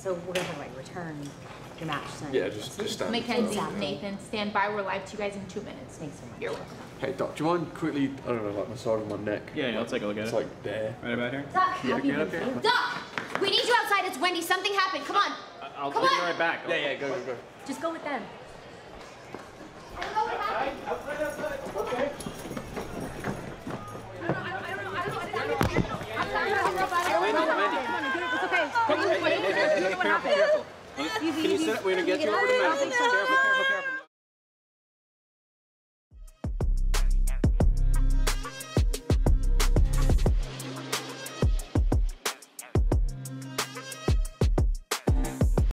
So we're going to like return your match tonight. Yeah, just stand. Mackenzie, exactly. Nathan, stand by. We're live to you guys in 2 minutes. Thanks so much. You're welcome. Hey, Doc, do you mind quickly, I don't know, like massaging my neck? Yeah, yeah, I'll take a look at it. It's like there. Right about here? Doc, how do you up here? Doc, we need you outside. It's Wendy. Something happened. Come on. I'll be right back. Yeah, go, go, go. Just go with them. I don't know what happened. Outside, outside. Okay. I don't know. It's okay. What happened? Can you sit up? We're going to get you over the mountain.